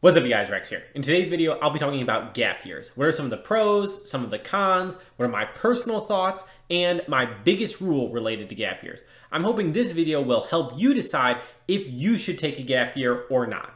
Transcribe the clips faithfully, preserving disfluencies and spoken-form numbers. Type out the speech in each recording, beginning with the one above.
What's up you guys, Rex here. In today's video, I'll be talking about gap years. What are some of the pros, some of the cons, what are my personal thoughts, and my biggest rule related to gap years. I'm hoping this video will help you decide if you should take a gap year or not.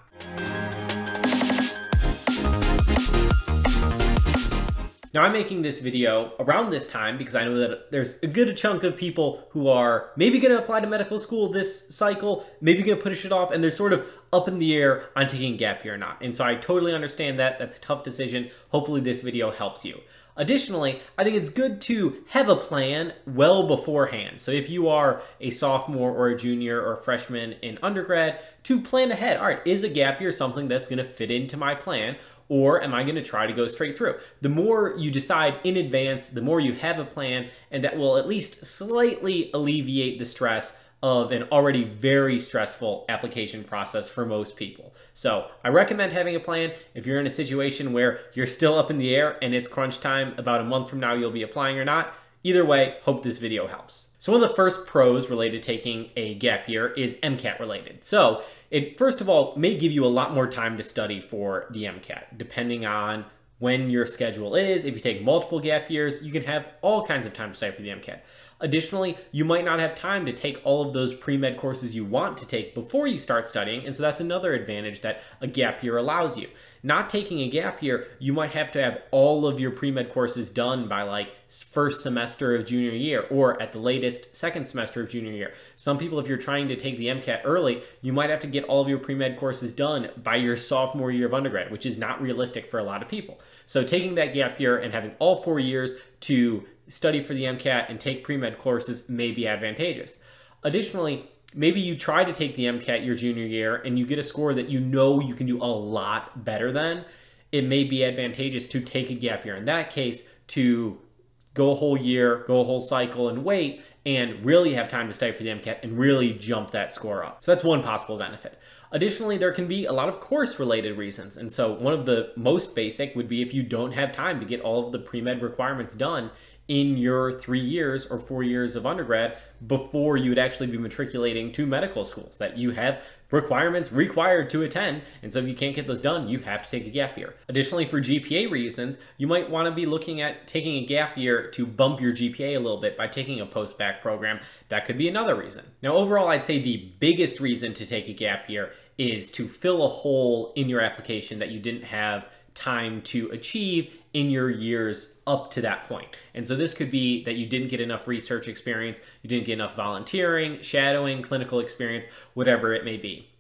Now I'm making this video around this time because I know that there's a good chunk of people who are maybe going to apply to medical school this cycle, maybe going to push it off, and they're sort of up in the air on taking a gap year or not. And so I totally understand that. That's a tough decision. Hopefully this video helps you. Additionally, I think it's good to have a plan well beforehand. So if you are a sophomore or a junior or a freshman in undergrad, to plan ahead. All right, is a gap year something that's going to fit into my plan, or am I going to try to go straight through? The more you decide in advance, the more you have a plan, and that will at least slightly alleviate the stress of an already very stressful application process for most people. So I recommend having a plan. If you're in a situation where you're still up in the air and it's crunch time, about a month from now you'll be applying or not. Either way, hope this video helps. So one of the first pros related to taking a gap year is MCAT related. So it, first of all, may give you a lot more time to study for the MCAT, depending on when your schedule is. If you take multiple gap years, you can have all kinds of time to study for the MCAT. Additionally, you might not have time to take all of those pre-med courses you want to take before you start studying, and so that's another advantage that a gap year allows you. Not taking a gap year, you might have to have all of your pre-med courses done by like first semester of junior year, or at the latest second semester of junior year. Some people, if you're trying to take the MCAT early, you might have to get all of your pre-med courses done by your sophomore year of undergrad, which is not realistic for a lot of people. So taking that gap year and having all four years to study for the MCAT and take pre-med courses may be advantageous. Additionally, maybe you try to take the MCAT your junior year and you get a score that you know you can do a lot better than. It may be advantageous to take a gap year in that case, to go a whole year, go a whole cycle and wait, and really have time to study for the MCAT and really jump that score up. So that's one possible benefit. Additionally, there can be a lot of course-related reasons. And so one of the most basic would be if you don't have time to get all of the pre-med requirements done in your three years or four years of undergrad before you would actually be matriculating to medical schools, that you have requirements required to attend. And so if you can't get those done, you have to take a gap year. Additionally, for G P A reasons, you might want to be looking at taking a gap year to bump your G P A a little bit by taking a post-bac program. That could be another reason. Now, overall, I'd say the biggest reason to take a gap year is to fill a hole in your application that you didn't have time to achieve in your years up to that point. And so this could be that you didn't get enough research experience, you didn't get enough volunteering, shadowing, clinical experience, whatever it may be.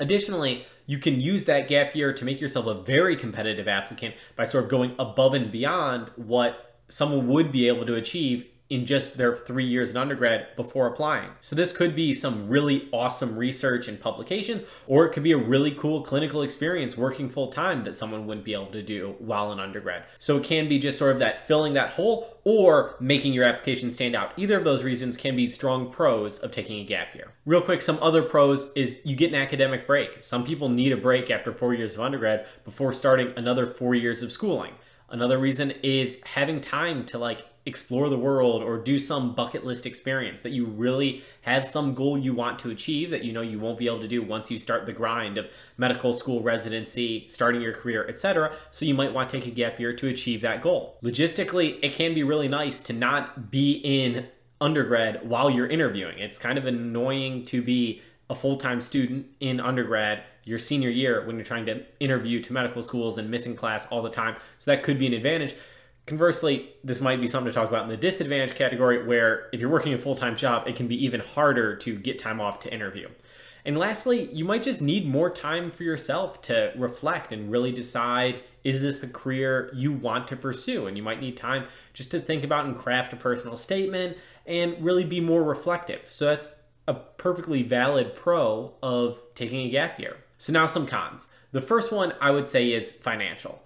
Additionally, you can use that gap year to make yourself a very competitive applicant by sort of going above and beyond what someone would be able to achieve in just their three years in undergrad before applying. So this could be some really awesome research and publications, or it could be a really cool clinical experience working full-time that someone wouldn't be able to do while in undergrad. So it can be just sort of that filling that hole or making your application stand out. Either of those reasons can be strong pros of taking a gap year. Real quick, some other pros is you get an academic break. Some people need a break after four years of undergrad before starting another four years of schooling. Another reason is having time to like explore the world or do some bucket list experience that you really have some goal you want to achieve that you know you won't be able to do once you start the grind of medical school residency, starting your career, et cetera. So you might want to take a gap year to achieve that goal. Logistically, it can be really nice to not be in undergrad while you're interviewing. It's kind of annoying to be a full-time student in undergrad your senior year when you're trying to interview to medical schools and missing class all the time. So that could be an advantage. Conversely, this might be something to talk about in the disadvantage category where if you're working a full-time job, it can be even harder to get time off to interview. And lastly, you might just need more time for yourself to reflect and really decide, is this the career you want to pursue? And you might need time just to think about and craft a personal statement and really be more reflective. So that's a perfectly valid pro of taking a gap year. So now some cons. The first one I would say is financial.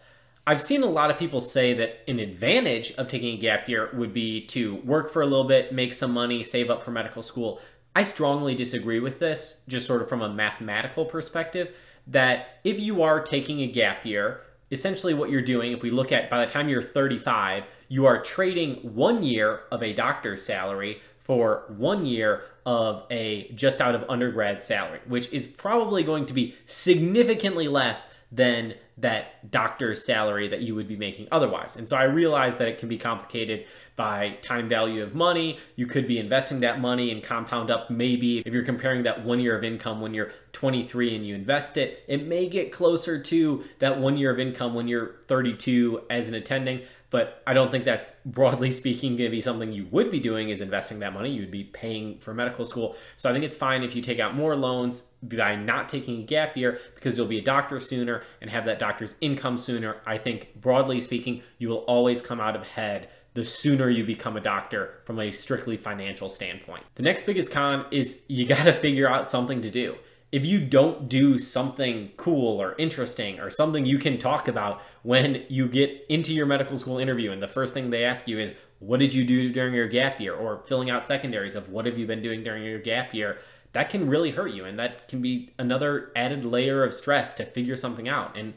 I've seen a lot of people say that an advantage of taking a gap year would be to work for a little bit, make some money, save up for medical school. I strongly disagree with this, just sort of from a mathematical perspective, that if you are taking a gap year, essentially what you're doing, if we look at by the time you're thirty-five, you are trading one year of a doctor's salary for one year of a just out of undergrad salary, which is probably going to be significantly less than that doctor's salary that you would be making otherwise. And so I realize that it can be complicated by time value of money. You could be investing that money and compound up. Maybe if you're comparing that one year of income when you're twenty-three and you invest it, it may get closer to that one year of income when you're thirty-two as an attending. But I don't think that's, broadly speaking, going to be something you would be doing, is investing that money. You'd be paying for medical school. So I think it's fine if you take out more loans by not taking a gap year, because you'll be a doctor sooner and have that doctor's income sooner. I think, broadly speaking, you will always come out ahead the sooner you become a doctor from a strictly financial standpoint. The next biggest con is you got to figure out something to do. If you don't do something cool or interesting or something you can talk about when you get into your medical school interview and the first thing they ask you is, what did you do during your gap year? Or filling out secondaries of what have you been doing during your gap year? That can really hurt you, and that can be another added layer of stress to figure something out. And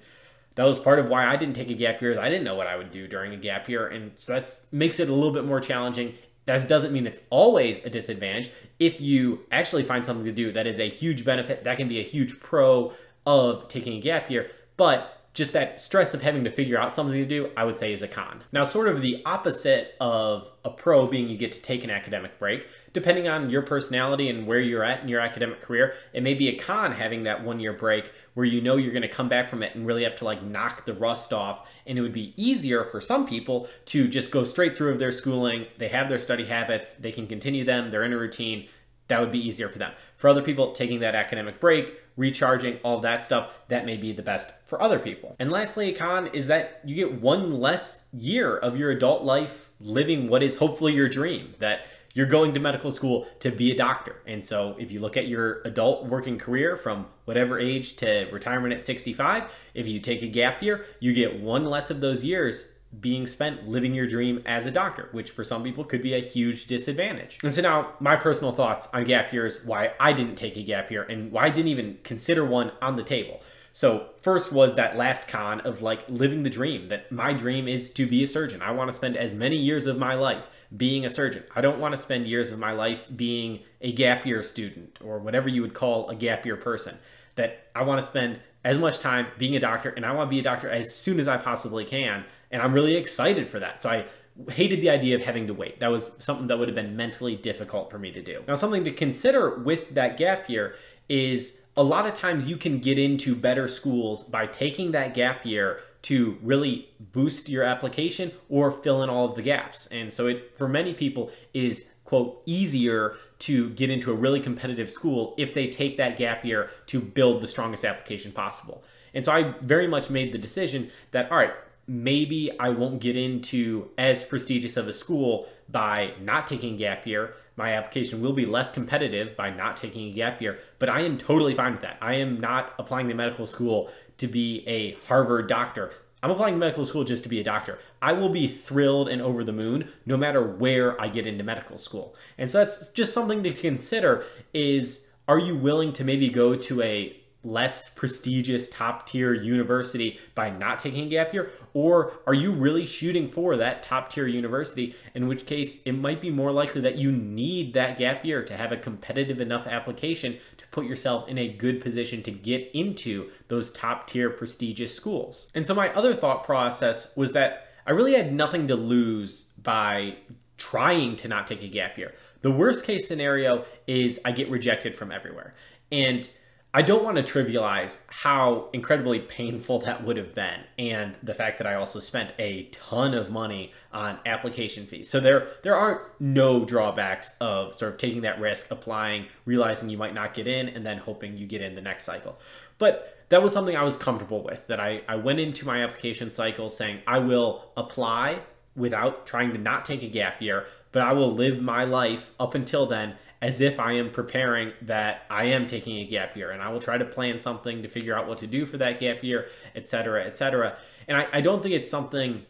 that was part of why I didn't take a gap year, is I didn't know what I would do during a gap year, and so that makes it a little bit more challenging. That doesn't mean it's always a disadvantage. If you actually find something to do that is a huge benefit, that can be a huge pro of taking a gap year, but just that stress of having to figure out something to do, I would say, is a con. Now, sort of the opposite of a pro being you get to take an academic break, depending on your personality and where you're at in your academic career, it may be a con having that one-year break where you know you're gonna come back from it and really have to like knock the rust off. And it would be easier for some people to just go straight through their schooling. They have their study habits, they can continue them, they're in a routine. That would be easier for them. For other people, taking that academic break, recharging, all that stuff, that may be the best for other people. And lastly, a con is that you get one less year of your adult life living what is hopefully your dream, that you're going to medical school to be a doctor. And so if you look at your adult working career from whatever age to retirement at sixty-five, if you take a gap year, you get one less of those years being spent living your dream as a doctor, which for some people could be a huge disadvantage. And so now my personal thoughts on gap years, why I didn't take a gap year and why I didn't even consider one on the table. So first was that last con of like living the dream, that my dream is to be a surgeon. I want to spend as many years of my life being a surgeon. I don't want to spend years of my life being a gap year student or whatever you would call a gap year person, that I want to spend as much time being a doctor, and I want to be a doctor as soon as I possibly can. And I'm really excited for that. So I hated the idea of having to wait. That was something that would have been mentally difficult for me to do. Now, something to consider with that gap year is a lot of times you can get into better schools by taking that gap year to really boost your application or fill in all of the gaps. And so it, for many people, is, quote, easier to get into a really competitive school if they take that gap year to build the strongest application possible. And so I very much made the decision that, all right, maybe I won't get into as prestigious of a school by not taking a gap year. My application will be less competitive by not taking a gap year, but I am totally fine with that. I am not applying to medical school to be a Harvard doctor. I'm applying to medical school just to be a doctor. I will be thrilled and over the moon no matter where I get into medical school. And so that's just something to consider, is, are you willing to maybe go to a less prestigious top tier university by not taking a gap year? Or are you really shooting for that top tier university? In which case it might be more likely that you need that gap year to have a competitive enough application to put yourself in a good position to get into those top tier prestigious schools. And so my other thought process was that I really had nothing to lose by trying to not take a gap year. The worst case scenario is I get rejected from everywhere. And I don't want to trivialize how incredibly painful that would have been, and the fact that I also spent a ton of money on application fees. So there, there aren't no drawbacks of sort of taking that risk, applying, realizing you might not get in, and then hoping you get in the next cycle. But that was something I was comfortable with, that I, I went into my application cycle saying I will apply without trying to not take a gap year, but I will live my life up until then as if I am preparing that I am taking a gap year, and I will try to plan something to figure out what to do for that gap year, et cetera, et cetera. And I, I don't think it's something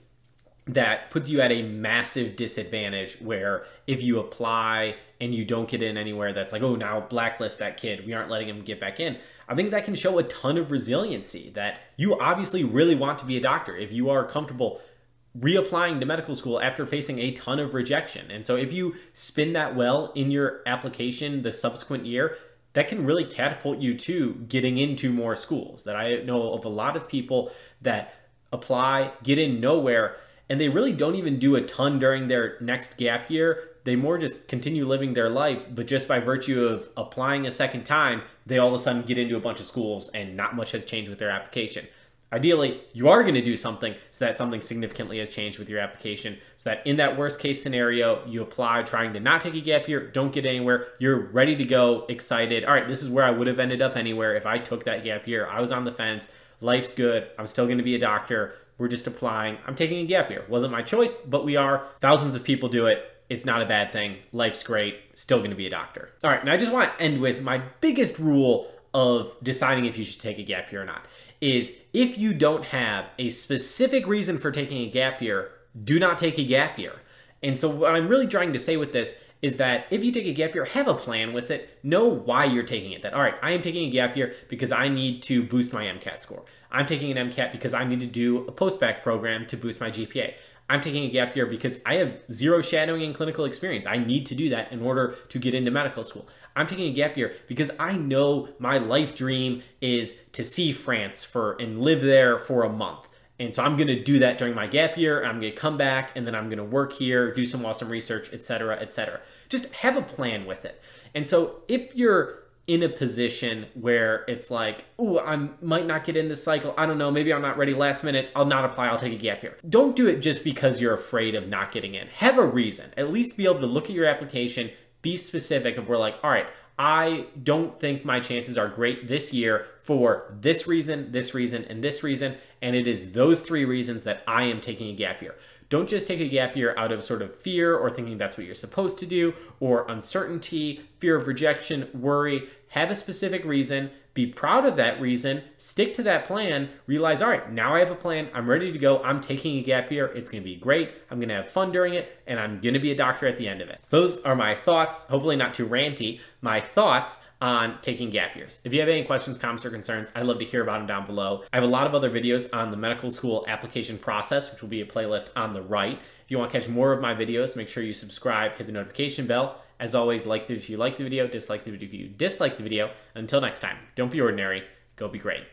that puts you at a massive disadvantage where if you apply and you don't get in anywhere, that's like, oh, now blacklist that kid, we aren't letting him get back in. I think that can show a ton of resiliency, that you obviously really want to be a doctor if you are comfortable reapplying to medical school after facing a ton of rejection. And so if you spin that well in your application the subsequent year, that can really catapult you to getting into more schools. That I know of a lot of people that apply, get in nowhere, and they really don't even do a ton during their next gap year. They more just continue living their life, but just by virtue of applying a second time, they all of a sudden get into a bunch of schools and not much has changed with their application. Ideally, you are going to do something so that something significantly has changed with your application, so that in that worst case scenario, you apply trying to not take a gap year, don't get anywhere, you're ready to go, excited. All right, this is where I would have ended up anywhere if I took that gap year. I was on the fence. Life's good. I'm still going to be a doctor. We're just applying. I'm taking a gap year. Wasn't my choice, but we are. Thousands of people do it. It's not a bad thing. Life's great. Still going to be a doctor. All right, now I just want to end with my biggest rule of deciding if you should take a gap year or not is if you don't have a specific reason for taking a gap year, do not take a gap year. And so what I'm really trying to say with this is that if you take a gap year, have a plan with it. Know why you're taking it. That, all right, I am taking a gap year because I need to boost my MCAT score. I'm taking an MCAT because I need to do a post-bac program to boost my G P A. I'm taking a gap year because I have zero shadowing and clinical experience. I need to do that in order to get into medical school. I'm taking a gap year because I know my life dream is to see France for and live there for a month. And so I'm going to do that during my gap year. I'm going to come back and then I'm going to work here, do some awesome research, et cetera, et cetera. Just have a plan with it. And so if you're in a position where it's like, oh, I might not get in this cycle. I don't know. Maybe I'm not ready last minute. I'll not apply. I'll take a gap year. Don't do it just because you're afraid of not getting in. Have a reason. At least be able to look at your application, be specific of where like, all right, I don't think my chances are great this year for this reason, this reason, and this reason. And it is those three reasons that I am taking a gap year. Don't just take a gap year out of sort of fear or thinking that's what you're supposed to do, or uncertainty, fear of rejection, worry. Have a specific reason, be proud of that reason, stick to that plan, realize, all right, now I have a plan, I'm ready to go, I'm taking a gap year, it's gonna be great, I'm gonna have fun during it, and I'm gonna be a doctor at the end of it. So those are my thoughts, hopefully not too ranty, my thoughts on taking gap years. If you have any questions, comments, or concerns, I'd love to hear about them down below. I have a lot of other videos on the medical school application process, which will be a playlist on the right. If you want to catch more of my videos, make sure you subscribe, hit the notification bell. As always, like the video if you like the video, dislike the video if you dislike the video. Until next time, don't be ordinary, go be great.